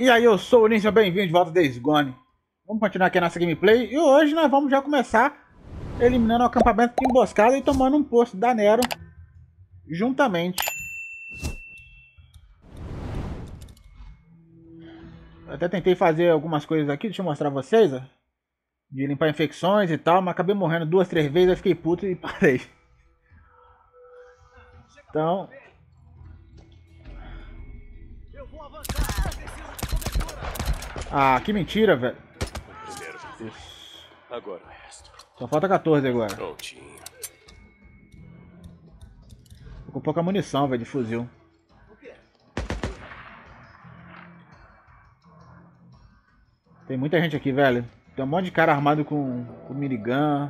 E aí, eu sou o Ninja, bem-vindo de volta Days Gone. Vamos continuar aqui a nossa gameplay. E hoje nós vamos já começar eliminando o acampamento de emboscada e tomando um posto da Nero juntamente. Eu até tentei fazer algumas coisas aqui, deixa eu mostrar pra vocês, ó. De limpar infecções e tal, mas acabei morrendo duas, três vezes, aí fiquei puto e parei. Então... Ah, que mentira, velho. Isso. Agora o resto. Só falta 14 agora. Prontinho. Tô com pouca munição, velho, de fuzil. Tem muita gente aqui, velho. Tem um monte de cara armado com minigun.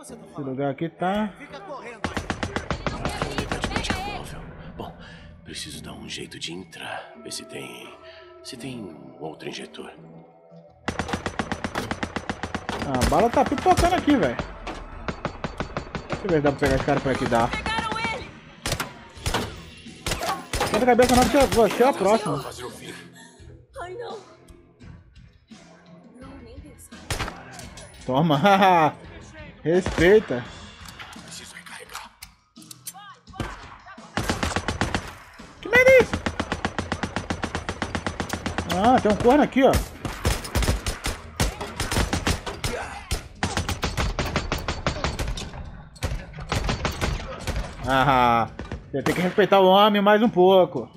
Esse lugar aqui tá... Bom, preciso dar um jeito de entrar. Ver se tem... Se tem um outro injetor. Ah, a bala tá pipocando aqui, velho. Deixa eu ver se dá pra pegar esse cara por aqui, dá. Não cabeça não, porque você é o próximo. Toma! Respeita! Ah, tem um corno aqui, ó. Ah, você tem que respeitar o homem mais um pouco.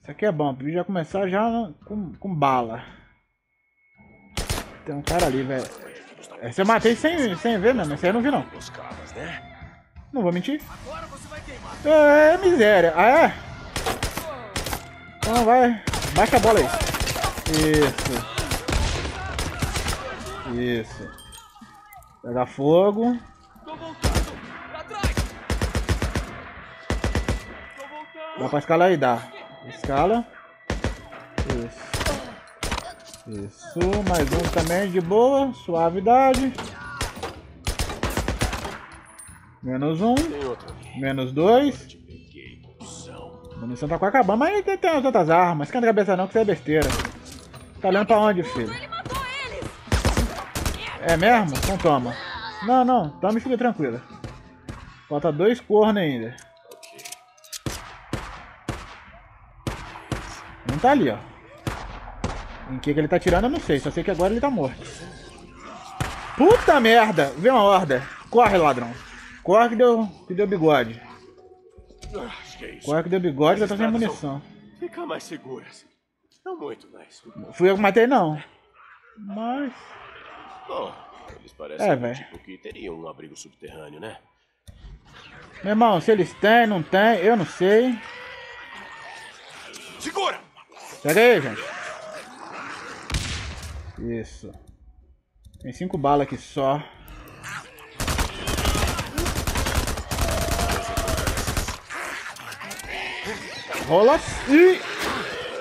Isso aqui é bom, podia já começar já com bala. Tem um cara ali, velho. Esse eu matei sem ver mesmo, esse aí eu não vi não. Não vou mentir. É miséria, ah é? Não, vai. Baixa a bola aí. Isso. Isso. Pega fogo. Dá pra escalar aí, dá. Escala. Isso. Isso. Mais um também de boa. Suavidade. Menos um. Menos dois. A munição tá quase acabando, mas tem as outras armas. Esquenta a cabeça não, que isso é besteira. Tá olhando pra onde, filho? É mesmo? Então toma. Não, não. Toma e fica tranquila. Falta dois cornos ainda. Um tá ali, ó. Em que ele tá tirando, eu não sei. Só sei que agora ele tá morto. Puta merda! Vem uma horda. Corre, ladrão. Corre que deu bigode. Corre que deu bigode, já tá sem munição. Fica mais seguras. Não muito mais. Fui eu que matei não. Mas... Bom, eles parecem um tipo que teriam um abrigo subterrâneo, né? Meu irmão, se eles têm, não têm, eu não sei. Segura! Pega aí, gente. Isso. Tem 5 balas aqui só. Rola e...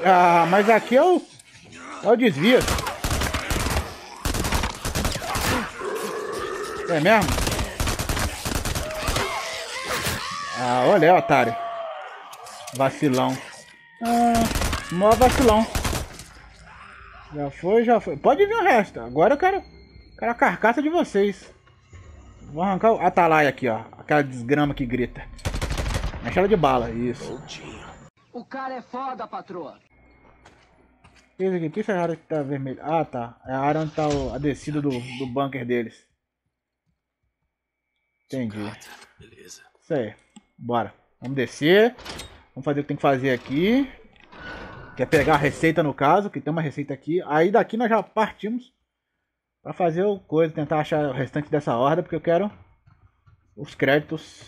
Ah, mas aqui é o desvio. É mesmo? Ah, olha aí, otário. Vacilão. Ah, mó vacilão. Já foi, já foi. Pode vir o resto. Agora eu quero a carcaça de vocês. Vou arrancar o Atalai aqui, ó. Aquela desgrama que grita. Mexe ela de bala. Isso. O cara é foda, patroa. Esse aqui, que essa área que tá vermelha? Ah, tá. É a área onde tá a descida do bunker deles. Entendi. Beleza. Isso aí. Bora. Vamos descer. Vamos fazer o que tem que fazer aqui. Que é pegar a receita, no caso. Que tem uma receita aqui. Aí daqui nós já partimos pra fazer o coisa. Tentar achar o restante dessa horda. Porque eu quero os créditos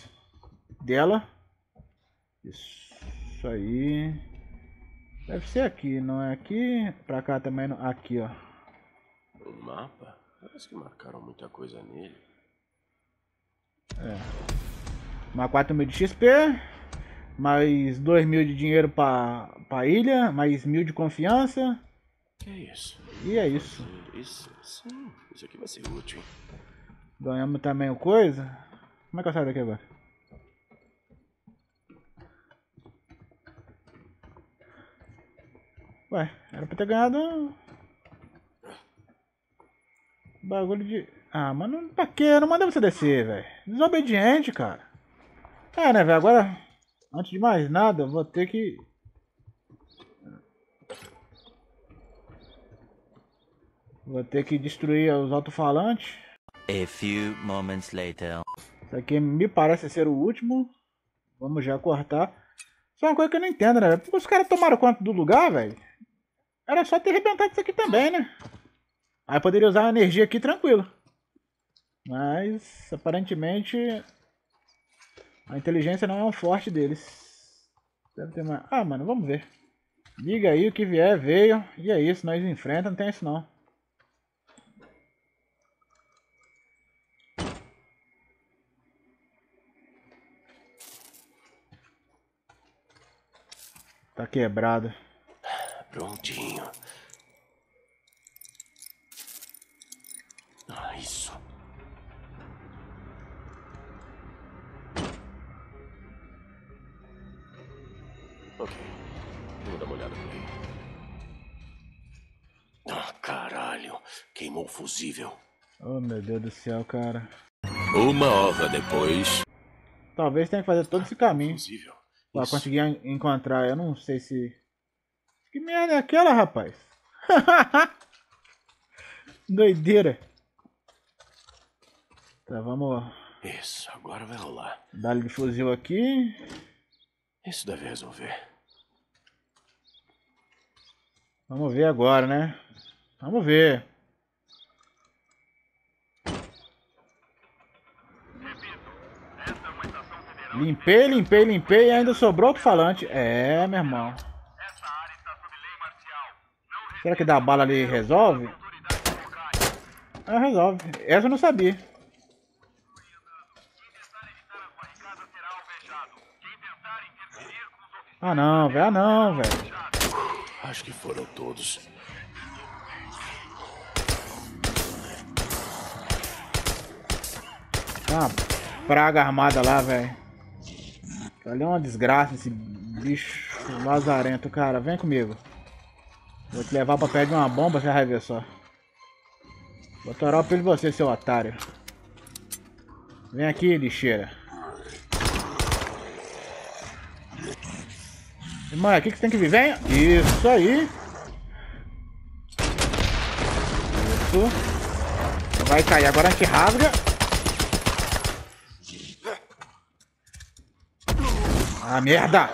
dela. Isso. Isso aí. Deve ser aqui, não é aqui? Pra cá também não. Aqui, ó. O mapa? Parece que marcaram muita coisa nele. É. Mais 4.000 de XP. Mais 2.000 de dinheiro pra ilha. Mais 1.000 de confiança. Que é isso? E é isso. Isso, sim. Isso aqui vai ser útil, hein? Ganhamos também o coisa. Como é que eu saio daqui agora? Ué, era pra ter ganhado... Bagulho de... Ah, mano, pra quê? Não mandei você descer, velho. Desobediente, cara. É, né, velho? Agora, antes de mais nada, eu vou ter que... Vou ter que destruir os alto-falantes. A few moments later. Isso aqui me parece ser o último. Vamos já cortar. Só uma coisa que eu não entendo, né, velho? Os caras tomaram quanto do lugar, velho? Era só ter arrebentado isso aqui também, né? Aí poderia usar a energia aqui tranquilo. Mas, aparentemente, a inteligência não é um forte deles. Deve ter mais... Ah, mano, vamos ver. Liga aí, o que vier, veio. E é isso, nós enfrentamos, não tem isso não. Tá quebrado. Prontinho. Ah, isso. Ok. Vou dar uma olhada por aí. Ah, caralho. Queimou o fusível. Oh, meu Deus do céu, cara. Uma hora depois. Talvez tenha que fazer todo esse caminho. Fusível. Pra conseguir encontrar. Eu não sei se... Que merda é aquela, rapaz? Doideira. Tá, vamos... Isso, agora vai rolar. Dá-lhe de fuzil aqui. Isso deve resolver. Vamos ver agora, né? Vamos ver. Limpei, limpei, limpei e ainda sobrou outro falante. É, meu irmão. Será que dar bala ali resolve? Ah, resolve. Essa eu não sabia. Ah não, velho. Ah não, velho. Acho que foram todos. Ah, praga armada lá, velho. Olha, é uma desgraça esse bicho lazarento, cara. Vem comigo. Vou te levar pra perto de uma bomba, você vai ver só. Vou torar o pelo de você, seu otário. Vem aqui, lixeira. Irmã, aqui que você tem que vir, vem. Isso aí. Isso. Vai cair, agora a gente rasga. Ah, merda!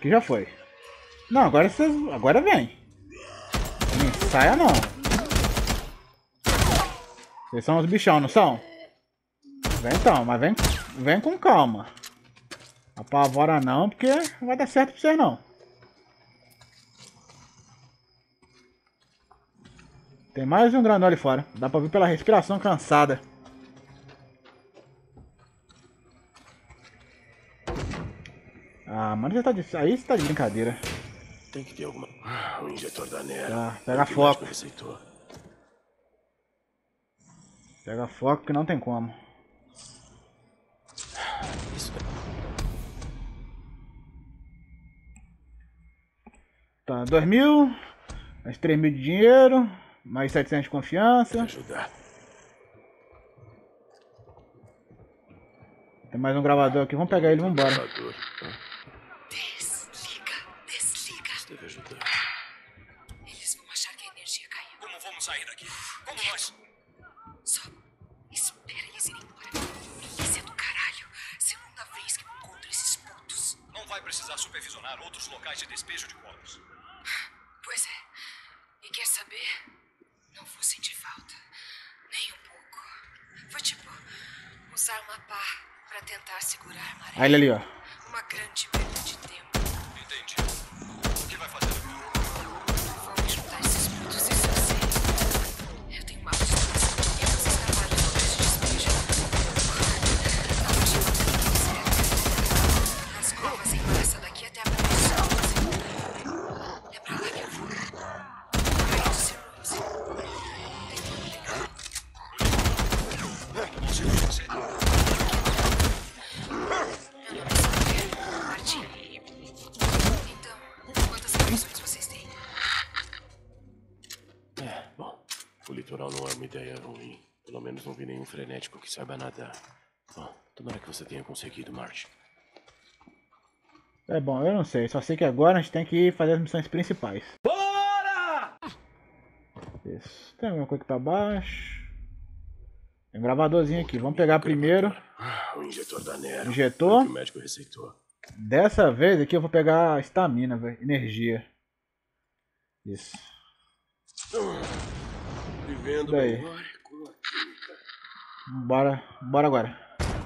Que já foi. Não, agora vocês... Agora vem. Não saia não. Vocês são os bichão, não são? Vem então, mas vem com calma. Apavora não, porque não vai dar certo pra vocês não. Tem mais um grandão ali fora. Dá pra ver pela respiração cansada. Ah, mano, já tá de... aí você tá de brincadeira. Tem que ter alguma... O injetor da Nera. Tá, pega foco. Pega foco que não tem como. Tá, 2.000. Mais 3.000 de dinheiro. Mais 700 de confiança. Tem mais um gravador aqui. Vamos pegar ele e vamos embora. Desliga, desliga. Isso deve ajudar. Eles vão achar que a energia caiu. Como vamos sair daqui? Como nós... Só espera eles irem embora. Isso é do caralho. Segunda vez que eu encontro esses pontos. Não vai precisar supervisionar outros locais de despejo de corpos. Pois é. E quer saber? Não vou sentir falta. Nem um pouco. Foi tipo usar uma pá pra tentar segurar a maré. Olha ali, ó. Uma grande perda de tempo. Entendi. O que vai fazer agora? Vamos juntar esses pontos e só sei. Eu tenho uma... trabalharam e pelo menos não vi nenhum frenético que saiba nadar. Bom, tomara que você tenha conseguido, Marge. É bom, eu não sei. Só sei que agora a gente tem que fazer as missões principais. Bora! Isso. Tem alguma coisa aqui pra baixo. Tem um gravadorzinho aqui. Vamos pegar primeiro o injetor da Nera. Injetor. Que o médico receitou. Dessa vez aqui eu vou pegar a estamina, velho. Energia. Isso. Vivendo melhor. Bora agora.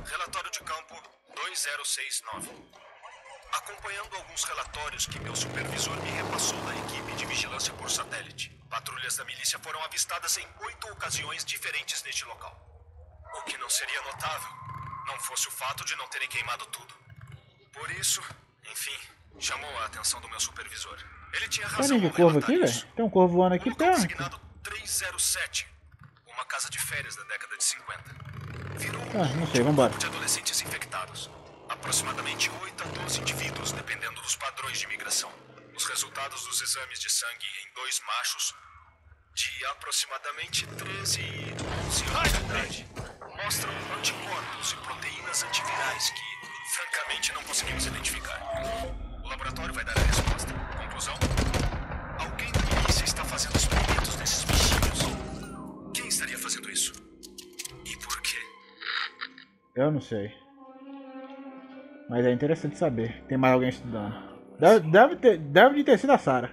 Relatório de campo 2069. Acompanhando alguns relatórios que meu supervisor me repassou da equipe de vigilância por satélite, patrulhas da milícia foram avistadas em 8 ocasiões diferentes neste local. O que não seria notável, não fosse o fato de não terem queimado tudo. Por isso, enfim, chamou a atenção do meu supervisor. Ele tinha razão. Tem um corvo aqui, velho? Tem um corvo voando aqui perto. Designado 307, uma casa de férias da década de 50. Virou não sei, vambora. Um grupo de adolescentes infectados. Aproximadamente 8 a 12 indivíduos, dependendo dos padrões de migração. Os resultados dos exames de sangue em 2 machos de aproximadamente 13 e 11 anos de idade mostram anticorpos e proteínas antivirais que, francamente, não conseguimos identificar. O laboratório vai dar a resposta. Conclusão? Alguém da polícia está fazendo experimentos desses bichinhos. Quem estaria fazendo isso? E por quê? Eu não sei. Mas é interessante saber. Tem mais alguém estudando. Deve ter sido a Sarah.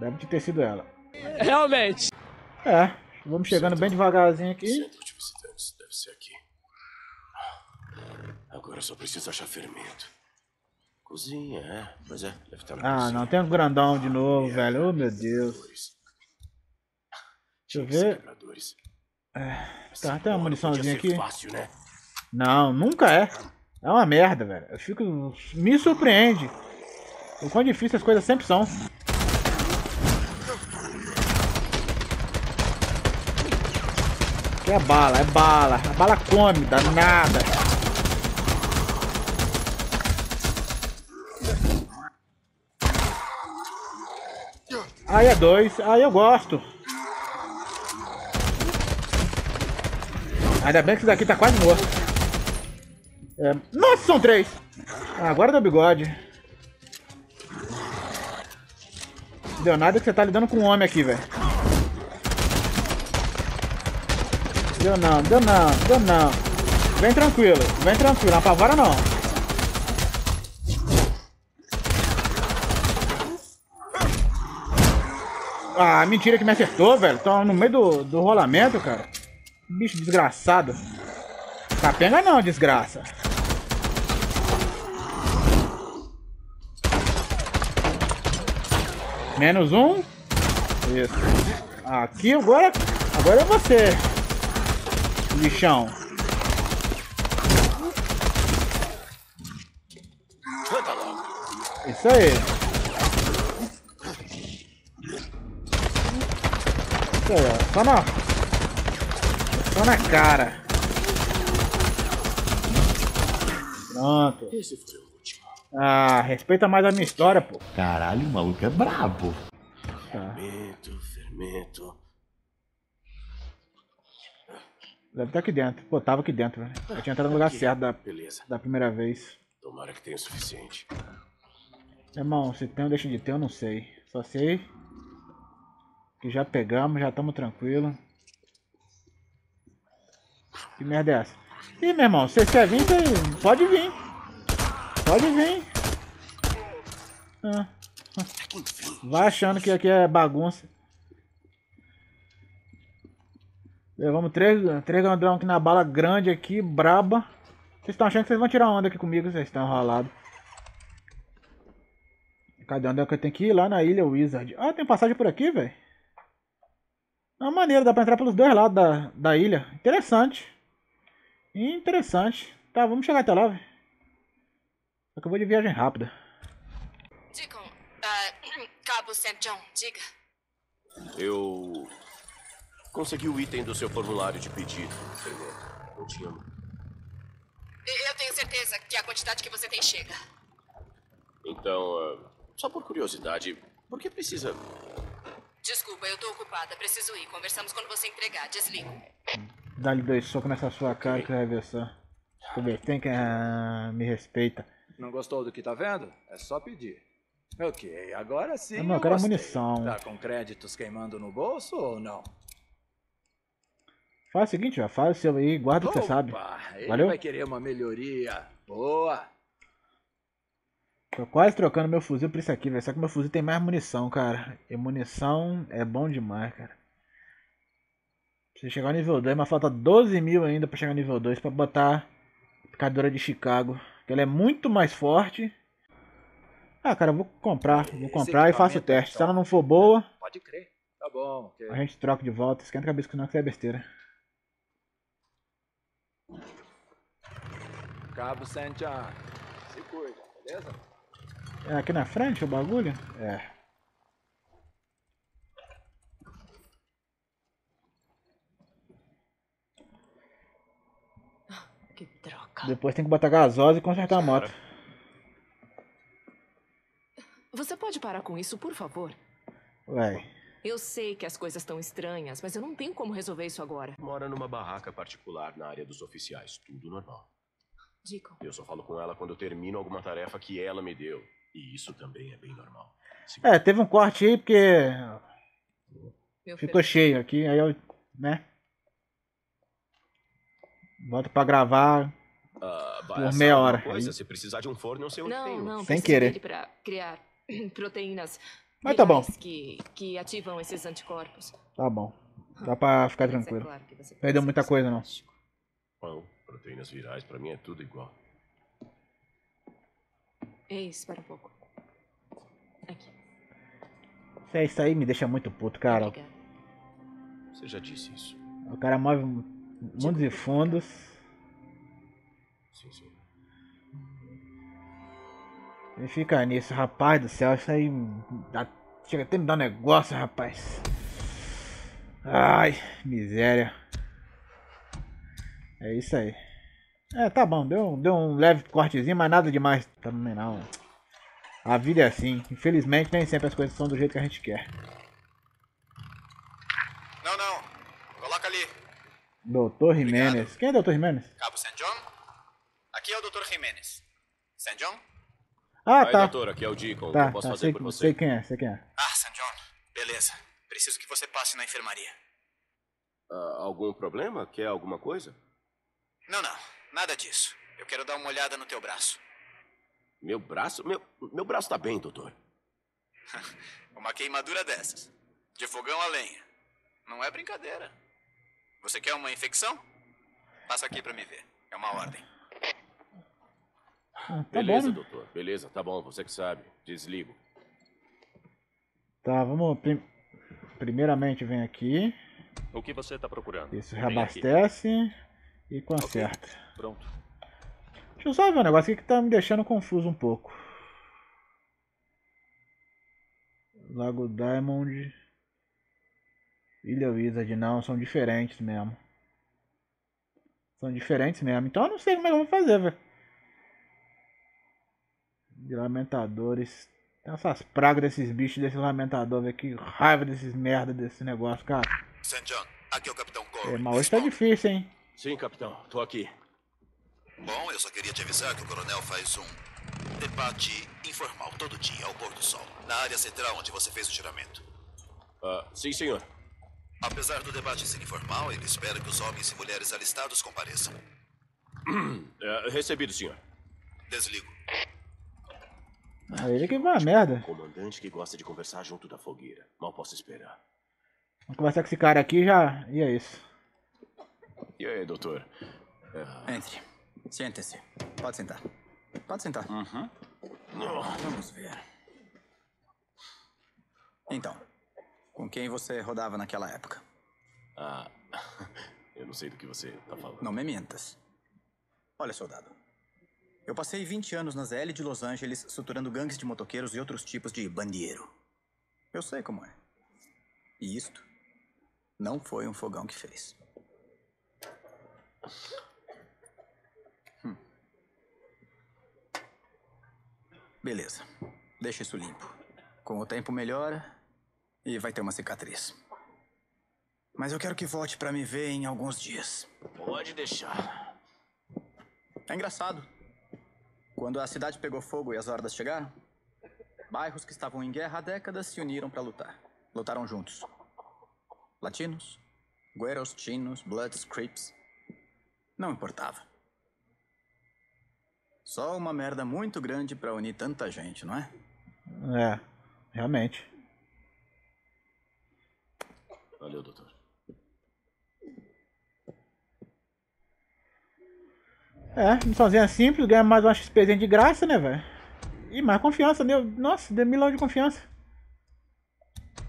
Deve ter sido ela. Realmente. É. Vamos chegando bem devagarzinho aqui. Centro de visitantes deve ser aqui. Agora só preciso achar fermento. Cozinha, é. Mas é, deve estar na cozinha. Ah, não. Tem um grandão de novo, velho. Oh, meu Deus. Deixa eu ver. Tá, tem uma muniçãozinha aqui. Não, nunca é. É uma merda, velho. Eu fico... Me surpreende o quão difícil as coisas sempre são. Aqui é bala, é bala. A bala come, danada. Aí é 2. Aí eu gosto. Ainda bem que isso daqui tá quase morto. É... Nossa, são 3! Ah, agora deu bigode. Deu nada que você tá lidando com um homem aqui, velho. Deu não. Vem tranquilo, não apavora não. Ah, mentira que me acertou, velho. Tô no meio do rolamento, cara. Bicho desgraçado. Capenga não, desgraça. Menos um. Isso. Aqui agora é você, lixão. Isso aí. Isso aí, ó. Só na cara. Pronto. Esse foi o último. Ah, respeita mais a minha história, pô. Caralho, o maluco é brabo. Tá. Fermento. Deve estar aqui dentro. Pô, tava aqui dentro, velho. Eu tinha entrado no lugar certo da primeira vez. Tomara que tenha o suficiente. Irmão, se tem ou deixa de ter, eu não sei. Só sei que já pegamos, já estamos tranquilos. Que merda é essa? Ih, meu irmão, se você quer vir, pode vir. Vai achando que aqui é bagunça. Levamos 3 grandão aqui na bala grande aqui, braba. Vocês estão achando que vocês vão tirar onda aqui comigo, vocês estão enrolados. Cadê onde é que eu tenho que ir? Lá na Ilha Wizard. Ah, tem passagem por aqui, velho. É uma maneira, dá pra entrar pelos 2 lados da ilha. Interessante. Tá, vamos chegar até lá, velho. Acabou de viagem rápida. Deacon, Cabo St. John, diga. Eu consegui o item do seu formulário de pedido. Eu tenho certeza que a quantidade que você tem chega. Então, só por curiosidade, por que precisa Desculpa, eu tô ocupada. Preciso ir. Conversamos quando você entregar. Desligo. Dá-lhe dois socos nessa sua cara que vai versar. Desculpa, tem que me respeita. Não gostou do que tá vendo? É só pedir. Ok, agora sim. Não, eu quero munição. Tá com créditos queimando no bolso ou não? Faz o seguinte, já faz o seu aí, guarda o que você sabe. Ele valeu? Vai querer uma melhoria. Boa. Tô quase trocando meu fuzil por isso aqui, velho. Só que meu fuzil tem mais munição, cara. E munição é bom demais, cara. Preciso chegar ao nível 2, mas falta 12 mil ainda pra chegar ao nível 2 pra botar a picadora de Chicago. Porque ela é muito mais forte. Ah, cara, eu vou comprar e faço o teste. Se ela não for boa, pode crer. Tá bom, ok. A gente troca de volta. Esquenta a cabeça que não é besteira. Cabo Saint John. Se cuida, beleza? É aqui na frente o bagulho? É. Que droga. Depois tem que botar gasosa e consertar a moto. Você pode parar com isso, por favor? Ué. Eu sei que as coisas estão estranhas, mas eu não tenho como resolver isso agora. Mora numa barraca particular na área dos oficiais. Tudo normal. Deacon. Eu só falo com ela quando eu termino alguma tarefa que ela me deu. E isso também é bem normal. Segura. É, teve um corte aí porque... Ficou cheio aqui, aí eu... né? Volto pra gravar por meia hora. Coisa, aí... Se precisar de um forno, eu sei onde tem. Não, sem querer. Pra criar proteínas... Mas tá bom. Que ativam esses anticorpos. Tá bom. Dá pra ficar tranquilo. É claro que você perdeu muita coisa, não. Bom, proteínas virais pra mim é tudo igual. Ei, espera um pouco. Aqui. É, isso aí me deixa muito puto, cara. Obrigada. Você já disse isso. O cara move mundos e fundos. Sim, sim. E fica nisso, rapaz do céu, isso aí chega até me dar um negócio, rapaz. Ai, miséria. É isso aí. É, tá bom, deu um leve cortezinho, mas nada demais também não. A vida é assim, infelizmente nem sempre as coisas são do jeito que a gente quer. Não, coloca ali. Doutor Jiménez. Quem é Doutor Jiménez? Cabo St. John. Aqui é o Doutor Jiménez. St. John? Ah, tá. Aí, doutor, aqui é o Deacon. Tá, eu posso fazer por você? Sei quem é. Ah, St. John. Beleza. Preciso que você passe na enfermaria. Algum problema? Quer alguma coisa? Não. Nada disso. Eu quero dar uma olhada no teu braço. Meu braço? Meu braço tá bem, doutor. Uma queimadura dessas. De fogão a lenha. Não é brincadeira. Você quer uma infecção? Passa aqui pra me ver. É uma ordem. Ah, tá beleza, bom, né? Doutor. Beleza, tá bom, você que sabe. Desligo. Tá, vamos... Primeiramente vem aqui. O que você tá procurando? Isso, reabastece e conserta. Okay. Pronto. Deixa eu só ver um negócio aqui que tá me deixando confuso um pouco. Lago Diamond. Ilha Wizard, não, são diferentes mesmo. Então eu não sei como é que eu vou fazer, velho. De lamentadores. Tem essas pragas desses bichos, desse lamentador, velho. Que raiva desses merda, desse negócio, cara. St. John, aqui é o Capitão Cole. É, mas hoje tá difícil, hein? Sim, Capitão. Tô aqui. Bom, eu só queria te avisar que o Coronel faz um debate informal todo dia, ao pôr do sol. Na área central onde você fez o juramento. Sim, senhor. Apesar do debate ser informal, ele espera que os homens e mulheres alistados compareçam. Recebido, senhor. Desligo. Ah, ele que vai a merda. Comandante que gosta de conversar junto da fogueira. Mal posso esperar. Vamos conversar com esse cara aqui já. E é isso. E aí, doutor? Entre. Sente-se. Pode sentar. Uhum. Vamos ver. Então, com quem você rodava naquela época? Eu não sei do que você tá falando. Não me mintas. Olha, soldado. Eu passei 20 anos na ZL de Los Angeles suturando gangues de motoqueiros e outros tipos de bandido. Eu sei como é. E isto não foi um fogão que fez. Beleza. Deixa isso limpo. Com o tempo melhora E vai ter uma cicatriz. Mas eu quero que volte pra me ver em alguns dias. Pode deixar. É engraçado. Quando a cidade pegou fogo e as hordas chegaram, bairros que estavam em guerra há décadas se uniram pra lutar. Lutaram juntos. Latinos, gueros, chinos, bloods, creeps. Não importava. Só uma merda muito grande pra unir tanta gente, não é? É, realmente. Valeu, doutor. É, missãozinha simples, ganha mais uma XPzinha de graça, né, velho? E mais confiança, deu. Nossa, deu 1.000 de confiança.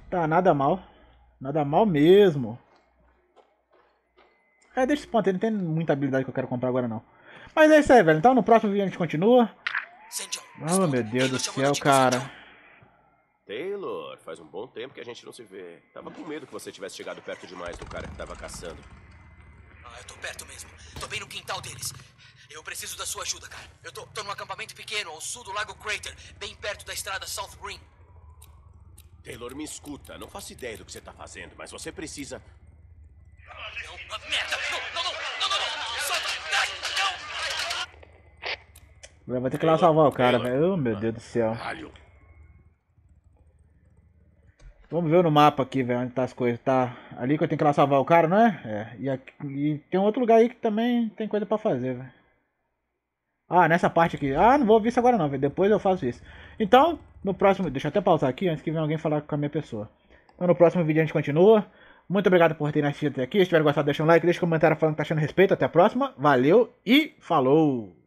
Tá, nada mal. Nada mal mesmo. É, deixa esse ponto aí, não tem muita habilidade que eu quero comprar agora, não. Mas é isso aí, velho. Então no próximo vídeo a gente continua. Oh, meu Deus do céu, cara. Taylor, faz um bom tempo que a gente não se vê. Tava com medo que você tivesse chegado perto demais do cara que tava caçando. Ah, eu tô perto mesmo. Tô bem no quintal deles. Eu preciso da sua ajuda, cara. Eu tô num acampamento pequeno ao sul do Lago Crater, bem perto da estrada South Green. Taylor, me escuta. Não faço ideia do que você tá fazendo, mas você precisa... Não, merda! Não! Solta! Não! Vai ter que ir lá salvar o cara, velho. Oh, meu Deus do céu. Vamos ver no mapa aqui, velho, onde tá as coisas. Tá ali que eu tenho que ir lá salvar o cara, não é? É. E, aqui, e tem um outro lugar aí que também tem coisa pra fazer, velho. Ah, nessa parte aqui. Ah, não vou ouvir isso agora não, velho. Depois eu faço isso. Então, no próximo... Deixa eu até pausar aqui antes que venha alguém falar com a minha pessoa. Então, no próximo vídeo a gente continua. Muito obrigado por terem assistido até aqui. Se tiver gostado, deixa um like, deixa um comentário falando que tá achando respeito. Até a próxima. Valeu e falou!